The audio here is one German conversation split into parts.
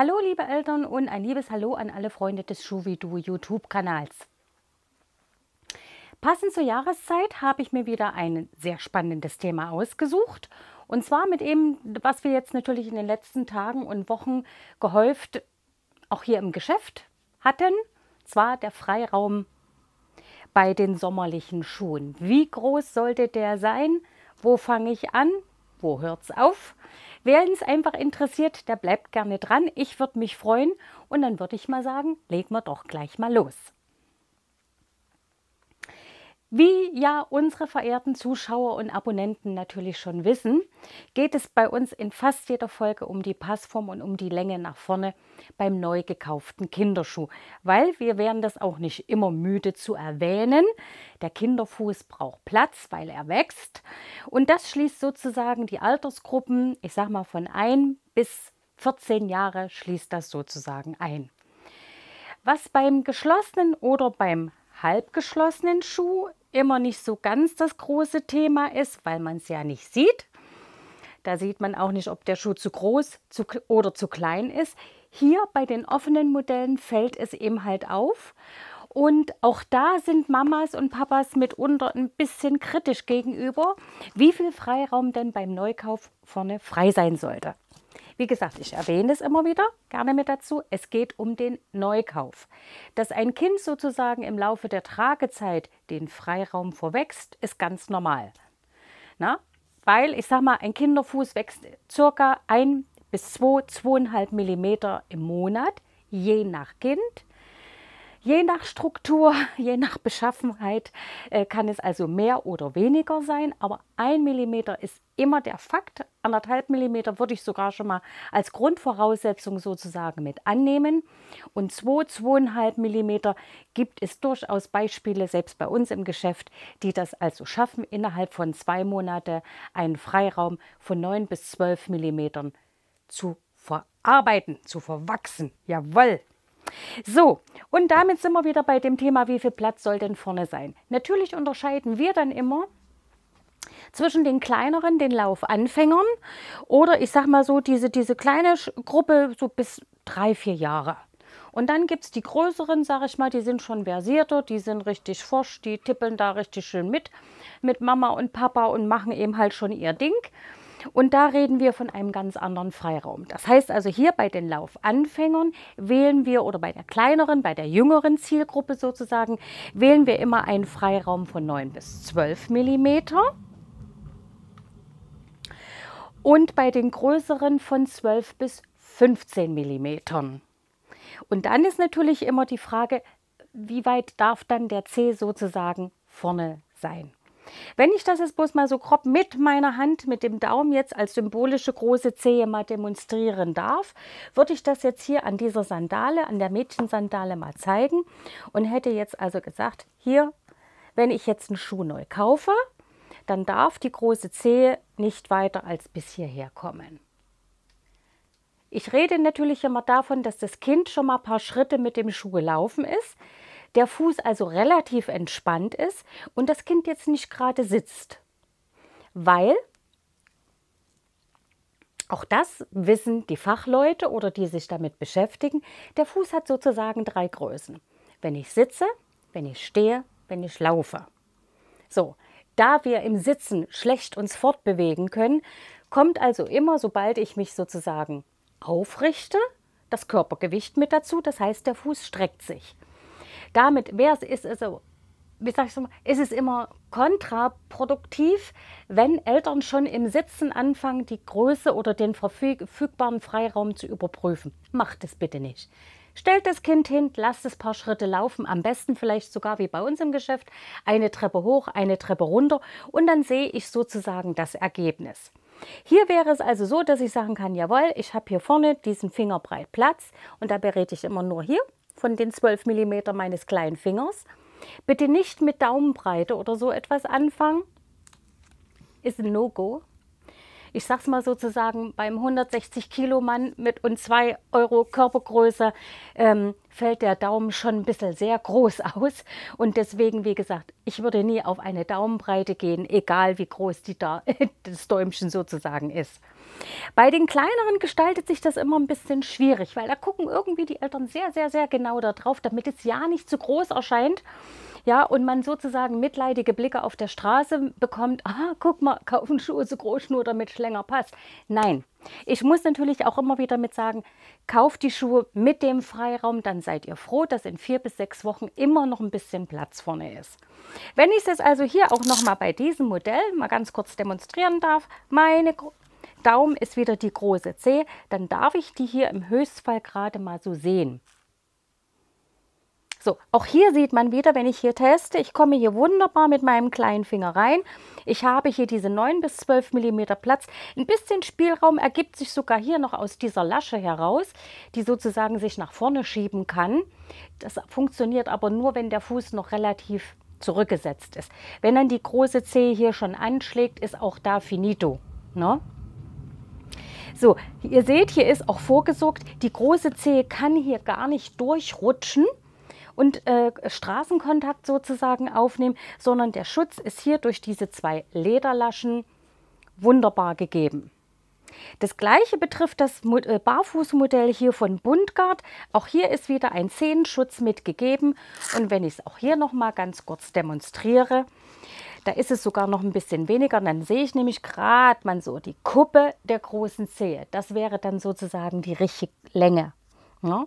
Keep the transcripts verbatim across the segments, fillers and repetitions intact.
Hallo liebe Eltern und ein liebes Hallo an alle Freunde des Schuhwidu YouTube-Kanals. Passend zur Jahreszeit habe ich mir wieder ein sehr spannendes Thema ausgesucht. Und zwar mit eben, was wir jetzt natürlich in den letzten Tagen und Wochen gehäuft auch hier im Geschäft hatten. Zwar der Freiraum bei den sommerlichen Schuhen. Wie groß sollte der sein? Wo fange ich an? Wo hört's auf? Wer es einfach interessiert, der bleibt gerne dran. Ich würde mich freuen und dann würde ich mal sagen, legen wir doch gleich mal los. Wie ja unsere verehrten Zuschauer und Abonnenten natürlich schon wissen, geht es bei uns in fast jeder Folge um die Passform und um die Länge nach vorne beim neu gekauften Kinderschuh. Weil wir werden das auch nicht immer müde zu erwähnen. Der Kinderfuß braucht Platz, weil er wächst. Und das schließt sozusagen die Altersgruppen, ich sag mal von ein bis vierzehn Jahre, schließt das sozusagen ein. Was beim geschlossenen oder beim halbgeschlossenen Schuh immer nicht so ganz das große Thema ist, weil man es ja nicht sieht. Da sieht man auch nicht, ob der Schuh zu groß zu, oder zu klein ist. Hier bei den offenen Modellen fällt es eben halt auf. Und auch da sind Mamas und Papas mitunter ein bisschen kritisch gegenüber, wie viel Freiraum denn beim Neukauf vorne frei sein sollte. Wie gesagt, ich erwähne es immer wieder, gerne mit dazu, es geht um den Neukauf. Dass ein Kind sozusagen im Laufe der Tragezeit den Freiraum verwächst, ist ganz normal. Na? Weil, ich sag mal, ein Kinderfuß wächst ca. ein bis zwei, zwei Komma fünf Millimeter im Monat, je nach Kind. Je nach Struktur, je nach Beschaffenheit äh, kann es also mehr oder weniger sein. Aber ein Millimeter ist immer der Fakt. anderthalb Millimeter würde ich sogar schon mal als Grundvoraussetzung sozusagen mit annehmen. Und zwei, zwei Komma fünf Millimeter gibt es durchaus Beispiele, selbst bei uns im Geschäft, die das also schaffen, innerhalb von zwei Monaten einen Freiraum von neun bis zwölf Millimetern zu verarbeiten, zu verwachsen. Jawohl! So, und damit sind wir wieder bei dem Thema, wie viel Platz soll denn vorne sein? Natürlich unterscheiden wir dann immer zwischen den kleineren, den Laufanfängern oder ich sag mal so, diese, diese kleine Gruppe so bis drei, vier Jahre. Und dann gibt es die größeren, sage ich mal, die sind schon versierter, die sind richtig forsch, die tippeln da richtig schön mit, mit Mama und Papa und machen eben halt schon ihr Ding. Und da reden wir von einem ganz anderen Freiraum. Das heißt also hier bei den Laufanfängern wählen wir oder bei der kleineren, bei der jüngeren Zielgruppe sozusagen, wählen wir immer einen Freiraum von neun bis zwölf Millimeter. Und bei den größeren von zwölf bis fünfzehn Millimeter. Und dann ist natürlich immer die Frage, wie weit darf dann der Zeh sozusagen vorne sein? Wenn ich das jetzt bloß mal so grob mit meiner Hand, mit dem Daumen jetzt als symbolische große Zehe mal demonstrieren darf, würde ich das jetzt hier an dieser Sandale, an der Mädchensandale mal zeigen und hätte jetzt also gesagt, hier, wenn ich jetzt einen Schuh neu kaufe, dann darf die große Zehe nicht weiter als bis hierher kommen. Ich rede natürlich immer davon, dass das Kind schon mal ein paar Schritte mit dem Schuh gelaufen ist. Der Fuß also relativ entspannt ist und das Kind jetzt nicht gerade sitzt, weil auch das wissen die Fachleute oder die sich damit beschäftigen, der Fuß hat sozusagen drei Größen. Wenn ich sitze, wenn ich stehe, wenn ich laufe. So, da wir im Sitzen schlecht uns fortbewegen können, kommt also immer, sobald ich mich sozusagen aufrichte, das Körpergewicht mit dazu, das heißt, der Fuß streckt sich. Damit wäre es, also, wie sag ich so, ist es immer kontraproduktiv, wenn Eltern schon im Sitzen anfangen, die Größe oder den verfügbaren Freiraum zu überprüfen. Macht es bitte nicht. Stellt das Kind hin, lasst es ein paar Schritte laufen, am besten vielleicht sogar wie bei uns im Geschäft, eine Treppe hoch, eine Treppe runter und dann sehe ich sozusagen das Ergebnis. Hier wäre es also so, dass ich sagen kann, jawohl, ich habe hier vorne diesen Fingerbreit Platz und da berät ich immer nur hier von den zwölf Millimeter meines kleinen Fingers. Bitte nicht mit Daumenbreite oder so etwas anfangen. Ist ein No-Go. ich sag's mal sozusagen, beim hundertsechzig Kilo Mann mit und zwei Euro Körpergröße ähm, fällt der Daumen schon ein bisschen sehr groß aus. Und deswegen, wie gesagt, ich würde nie auf eine Daumenbreite gehen, egal wie groß die da das Däumchen sozusagen ist. Bei den kleineren gestaltet sich das immer ein bisschen schwierig, weil da gucken irgendwie die Eltern sehr, sehr, sehr genau darauf, damit es ja nicht zu groß erscheint. Ja, und man sozusagen mitleidige Blicke auf der Straße bekommt, ah, guck mal, kaufen Schuhe so groß, nur damit es länger passt. Nein, ich muss natürlich auch immer wieder mit sagen, kauft die Schuhe mit dem Freiraum, dann seid ihr froh, dass in vier bis sechs Wochen immer noch ein bisschen Platz vorne ist. Wenn ich es jetzt also hier auch nochmal bei diesem Modell mal ganz kurz demonstrieren darf, meine Daumen ist wieder die große C, dann darf ich die hier im Höchstfall gerade mal so sehen. So, auch hier sieht man wieder, wenn ich hier teste, ich komme hier wunderbar mit meinem kleinen Finger rein. Ich habe hier diese neun bis zwölf Millimeter Platz. Ein bisschen Spielraum ergibt sich sogar hier noch aus dieser Lasche heraus, die sozusagen sich nach vorne schieben kann. Das funktioniert aber nur, wenn der Fuß noch relativ zurückgesetzt ist. Wenn dann die große Zehe hier schon anschlägt, ist auch da finito, ne? So, ihr seht, hier ist auch vorgesorgt, die große Zehe kann hier gar nicht durchrutschen und äh, Straßenkontakt sozusagen aufnehmen, sondern der Schutz ist hier durch diese zwei Lederlaschen wunderbar gegeben. Das gleiche betrifft das Mo- äh, Barfußmodell hier von Bundgart. Auch hier ist wieder ein Zehenschutz mitgegeben und wenn ich es auch hier nochmal ganz kurz demonstriere, da ist es sogar noch ein bisschen weniger, dann sehe ich nämlich gerade mal so die Kuppe der großen Zehe. Das wäre dann sozusagen die richtige Länge. Ja?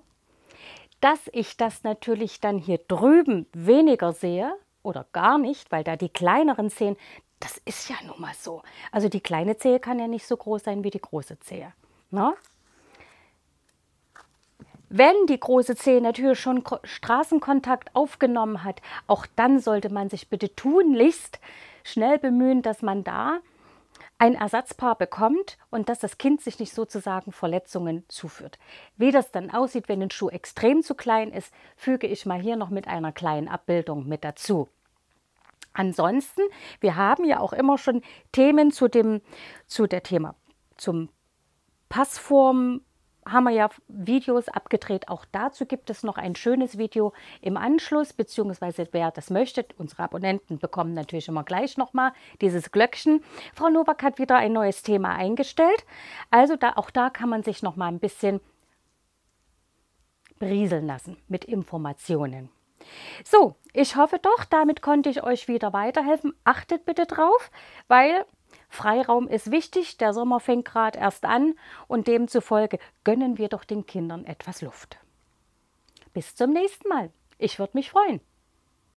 Dass ich das natürlich dann hier drüben weniger sehe oder gar nicht, weil da die kleineren Zehen, das ist ja nun mal so. Also die kleine Zehe kann ja nicht so groß sein wie die große Zehe. Na? Wenn die große Zehe natürlich schon Straßenkontakt aufgenommen hat, auch dann sollte man sich bitte tunlichst schnell bemühen, dass man da ein Ersatzpaar bekommt und dass das Kind sich nicht sozusagen Verletzungen zuführt. Wie das dann aussieht, wenn ein Schuh extrem zu klein ist, füge ich mal hier noch mit einer kleinen Abbildung mit dazu. Ansonsten, wir haben ja auch immer schon Themen zu dem, zu der Thema, zum Passform, haben wir ja Videos abgedreht. Auch dazu gibt es noch ein schönes Video im Anschluss, beziehungsweise wer das möchte, unsere Abonnenten bekommen natürlich immer gleich nochmal dieses Glöckchen. Frau Nowak hat wieder ein neues Thema eingestellt. Also da, auch da kann man sich nochmal ein bisschen berieseln lassen mit Informationen. So, ich hoffe doch, damit konnte ich euch wieder weiterhelfen. Achtet bitte drauf, weil Freiraum ist wichtig, der Sommer fängt gerade erst an und demzufolge gönnen wir doch den Kindern etwas Luft. Bis zum nächsten Mal. Ich würde mich freuen.